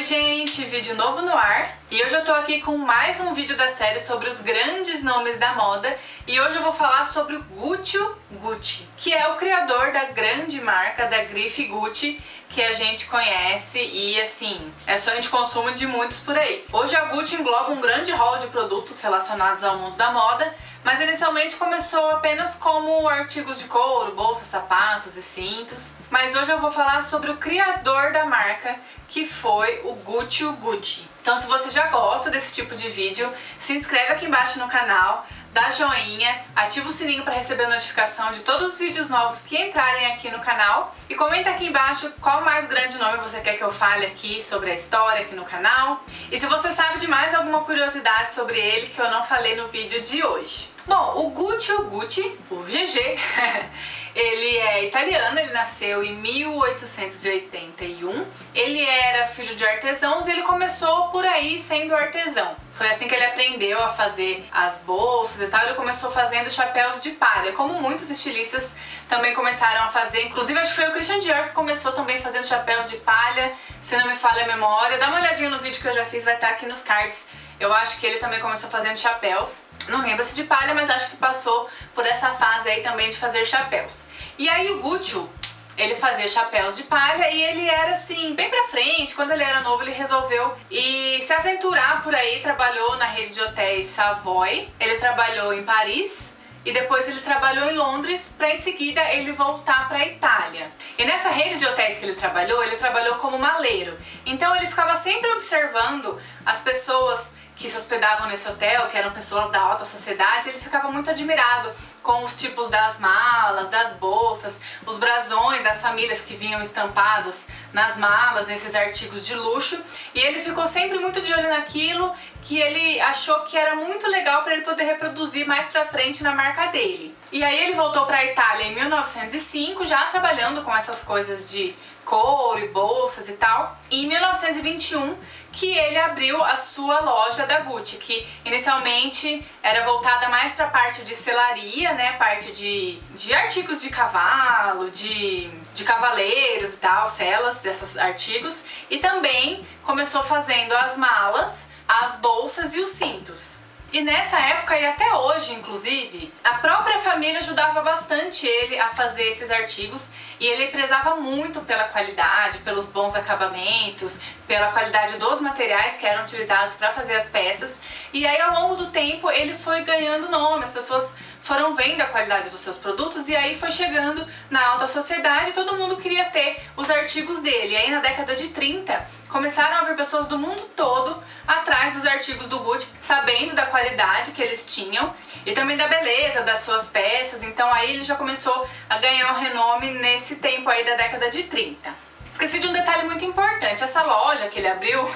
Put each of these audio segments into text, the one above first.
Oi gente, vídeo novo no ar e hoje eu tô aqui com mais um vídeo da série sobre os grandes nomes da moda e hoje eu vou falar sobre o Guccio Gucci, que é o criador da grande marca da grife Gucci que a gente conhece e assim, é sonho de consumo de muitos por aí. Hoje a Gucci engloba um grande rol de produtos relacionados ao mundo da moda, mas inicialmente começou apenas como artigos de couro, bolsas, sapatos e cintos. Mas hoje eu vou falar sobre o criador da marca, que foi o Guccio Gucci. Então se você já gosta desse tipo de vídeo, se inscreve aqui embaixo no canal, dá joinha, ativa o sininho para receber notificação de todos os vídeos novos que entrarem aqui no canal e comenta aqui embaixo qual mais grande nome você quer que eu fale aqui sobre a história aqui no canal e se você sabe de mais alguma curiosidade sobre ele que eu não falei no vídeo de hoje. Bom, o Guccio Gucci, o GG, ele é italiano, ele nasceu em 1881, ele era filho de artesãos e ele começou por aí sendo artesão. Foi assim que ele aprendeu a fazer as bolsas e tal, ele começou fazendo chapéus de palha, como muitos estilistas também começaram a fazer, inclusive acho que foi o Christian Dior que começou também fazendo chapéus de palha, se não me falha a memória, dá uma olhadinha no vídeo que eu já fiz, vai estar aqui nos cards. Eu acho que ele também começou fazendo chapéus, não lembro-se de palha, mas acho que passou por essa fase aí também de fazer chapéus. E aí o Guccio, ele fazia chapéus de palha e ele era assim, bem pra frente, quando ele era novo ele resolveu se aventurar por aí, trabalhou na rede de hotéis Savoy, ele trabalhou em Paris e depois ele trabalhou em Londres pra em seguida ele voltar pra Itália. E nessa rede de hotéis que ele trabalhou como maleiro, então ele ficava sempre observando as pessoas que se hospedavam nesse hotel, que eram pessoas da alta sociedade, ele ficava muito admirado com os tipos das malas, das bolsas, os brasões das famílias que vinham estampados nas malas, nesses artigos de luxo, e ele ficou sempre muito de olho naquilo que ele achou que era muito legal para ele poder reproduzir mais pra frente na marca dele. E aí ele voltou pra Itália em 1905, já trabalhando com essas coisas de couro e bolsas e tal, e em 1921 que ele abriu a sua loja da Gucci, que inicialmente era voltada mais para a parte de selaria, né, parte de artigos de cavalo, de cavaleiros e tal, selas, esses artigos, e também começou fazendo as malas, as bolsas e os cintos. E nessa época, e até hoje inclusive, a própria família ajudava bastante ele a fazer esses artigos e ele prezava muito pela qualidade, pelos bons acabamentos, pela qualidade dos materiais que eram utilizados para fazer as peças. E aí ao longo do tempo ele foi ganhando nome, as pessoas foram vendo a qualidade dos seus produtos e aí foi chegando na alta sociedade, todo mundo queria ter os artigos dele. E aí na década de 30 começaram a vir pessoas do mundo todo atrás dos artigos do Gucci, sabendo da qualidade que eles tinham e também da beleza das suas peças, então aí ele já começou a ganhar um renome nesse tempo aí da década de 30. Esqueci de um detalhe muito importante, essa loja que ele abriu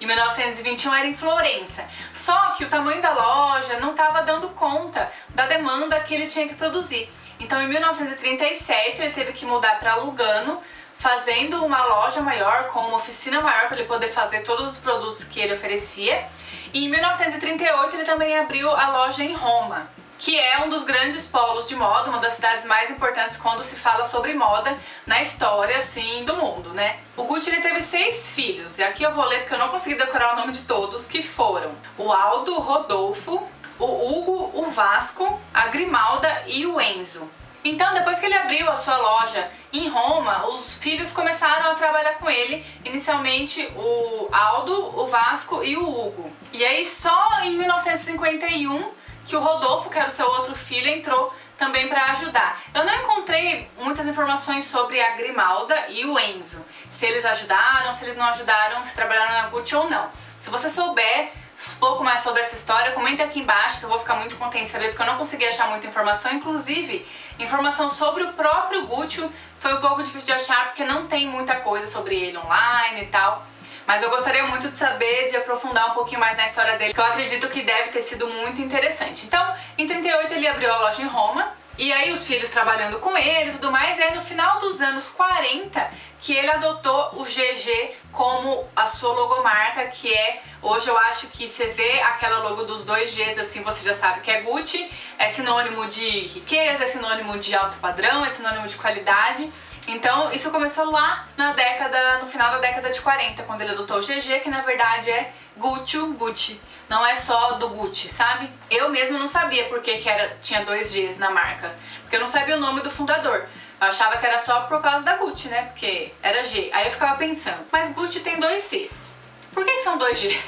em 1921 era em Florença, só que o tamanho da loja não estava dando conta da demanda que ele tinha que produzir. Então em 1937 ele teve que mudar para Lugano, fazendo uma loja maior, com uma oficina maior para ele poder fazer todos os produtos que ele oferecia. E em 1938 ele também abriu a loja em Roma, que é um dos grandes polos de moda, uma das cidades mais importantes quando se fala sobre moda na história, assim, do mundo, né? O Gucci, ele teve 6 filhos, e aqui eu vou ler porque eu não consegui decorar o nome de todos, que foram o Aldo, o Rodolfo, o Hugo, o Vasco, a Grimalda e o Enzo. Então, depois que ele abriu a sua loja em Roma, os filhos começaram a trabalhar com ele, inicialmente o Aldo, o Vasco e o Hugo. E aí, só em 1951, que o Rodolfo, que era o seu outro filho, entrou também para ajudar. Eu não encontrei muitas informações sobre a Grimalda e o Enzo, se eles ajudaram, se eles não ajudaram, se trabalharam na Gucci ou não. Se você souber um pouco mais sobre essa história, comenta aqui embaixo que eu vou ficar muito contente de saber, porque eu não consegui achar muita informação, inclusive informação sobre o próprio Gucci foi um pouco difícil de achar, porque não tem muita coisa sobre ele online e tal. Mas eu gostaria muito de saber, de aprofundar um pouquinho mais na história dele, que eu acredito que deve ter sido muito interessante. Então, em 38 ele abriu a loja em Roma, e aí os filhos trabalhando com ele e tudo mais, e aí no final dos anos 40 que ele adotou o GG como a sua logomarca, que é, hoje eu acho que você vê aquela logo dos 2 Gs, assim, você já sabe que é Gucci, é sinônimo de riqueza, é sinônimo de alto padrão, é sinônimo de qualidade. Então isso começou lá na década, no final da década de 40, quando ele adotou o GG, que na verdade é Guccio Gucci. Não é só do Gucci, sabe? Eu mesma não sabia porque que era, tinha dois Gs na marca, porque eu não sabia o nome do fundador. Eu achava que era só por causa da Gucci, né? Porque era G. Aí eu ficava pensando, mas Gucci tem dois Cs. Por que são dois G?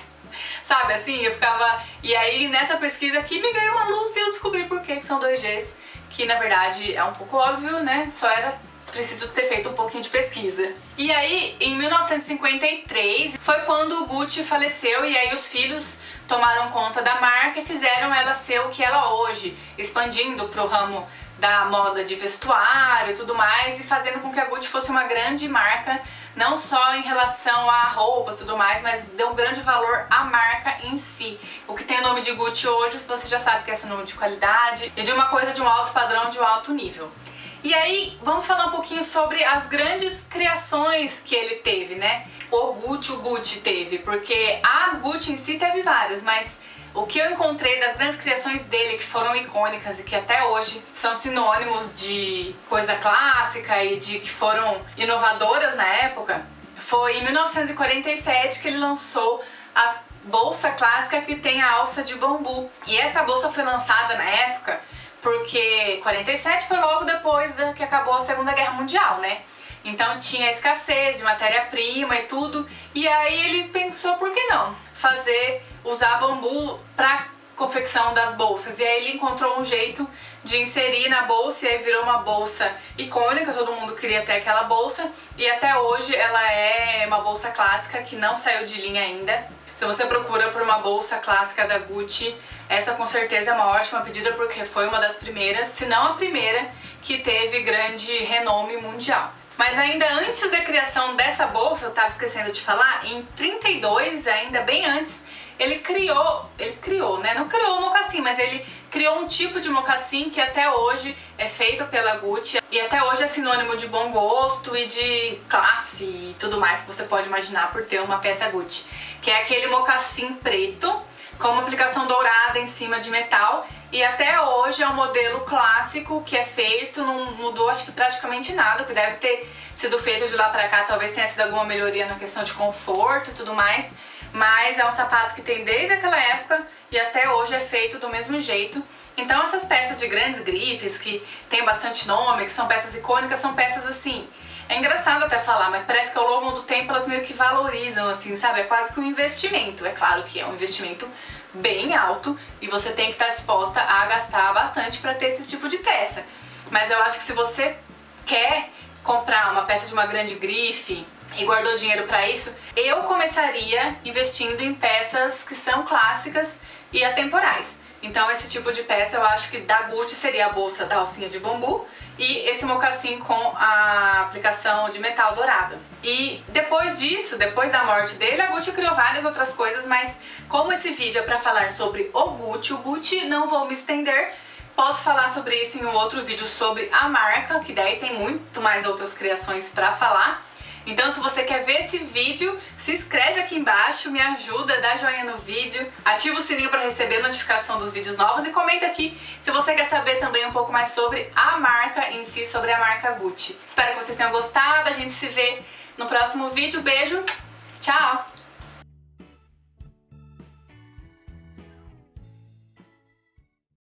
Sabe, assim, eu ficava... E aí nessa pesquisa aqui me ganhou uma luz e eu descobri por que são dois Gs, que na verdade é um pouco óbvio, né? Só era preciso ter feito um pouquinho de pesquisa. E aí, em 1953, foi quando o Gucci faleceu e aí os filhos tomaram conta da marca e fizeram ela ser o que ela é hoje, expandindo pro ramo da moda de vestuário e tudo mais, e fazendo com que a Gucci fosse uma grande marca, não só em relação a roupas e tudo mais, mas deu um grande valor à marca em si. O que tem o nome de Gucci hoje, você já sabe que é esse nome de qualidade e de uma coisa de um alto padrão, de um alto nível. E aí, vamos falar um pouquinho sobre as grandes criações que ele teve, né? O Gucci teve, porque a Gucci em si teve várias, mas o que eu encontrei das grandes criações dele, que foram icônicas e que até hoje são sinônimos de coisa clássica e de que foram inovadoras na época, foi em 1947 que ele lançou a bolsa clássica que tem a alça de bambu. E essa bolsa foi lançada na época porque 47 foi logo depois que acabou a Segunda Guerra Mundial, né? Então tinha escassez de matéria-prima e tudo, e aí ele pensou, por que não fazer, usar bambu para confecção das bolsas? E aí ele encontrou um jeito de inserir na bolsa, e aí virou uma bolsa icônica, todo mundo queria ter aquela bolsa, e até hoje ela é uma bolsa clássica que não saiu de linha ainda. Se você procura por uma bolsa clássica da Gucci, essa com certeza é uma ótima pedida, porque foi uma das primeiras, se não a primeira, que teve grande renome mundial. Mas ainda antes da criação dessa bolsa, eu estava esquecendo de falar, em 32, ainda bem antes, ele criou, né? Não criou o mocassim, mas ele criou um tipo de mocassim que até hoje é feito pela Gucci e até hoje é sinônimo de bom gosto e de classe e tudo mais que você pode imaginar por ter uma peça Gucci, que é aquele mocassim preto com uma aplicação dourada em cima de metal. E até hoje é um modelo clássico que é feito, não mudou acho que praticamente nada, que deve ter sido feito de lá pra cá, talvez tenha sido alguma melhoria na questão de conforto e tudo mais, mas é um sapato que tem desde aquela época e até hoje é feito do mesmo jeito. Então essas peças de grandes grifes, que tem bastante nome, que são peças icônicas, são peças assim... É engraçado até falar, mas parece que ao longo do tempo elas meio que valorizam, assim, sabe? É quase que um investimento. É claro que é um investimento bem alto e você tem que estar disposta a gastar bastante para ter esse tipo de peça. Mas eu acho que se você quer comprar uma peça de uma grande grife e guardou dinheiro para isso, eu começaria investindo em peças que são clássicas e atemporais. Então esse tipo de peça eu acho que da Gucci seria a bolsa da alcinha de bambu e esse mocassim com a aplicação de metal dourada. E depois disso, depois da morte dele, a Gucci criou várias outras coisas, mas como esse vídeo é para falar sobre o Gucci não vou me estender. Posso falar sobre isso em um outro vídeo sobre a marca, que daí tem muito mais outras criações para falar. Então se você quer ver esse vídeo, se inscreve aqui embaixo, me ajuda, dá joinha no vídeo, ativa o sininho para receber notificação dos vídeos novos e comenta aqui se você quer saber também um pouco mais sobre a marca em si, sobre a marca Gucci. Espero que vocês tenham gostado, a gente se vê no próximo vídeo, beijo, tchau!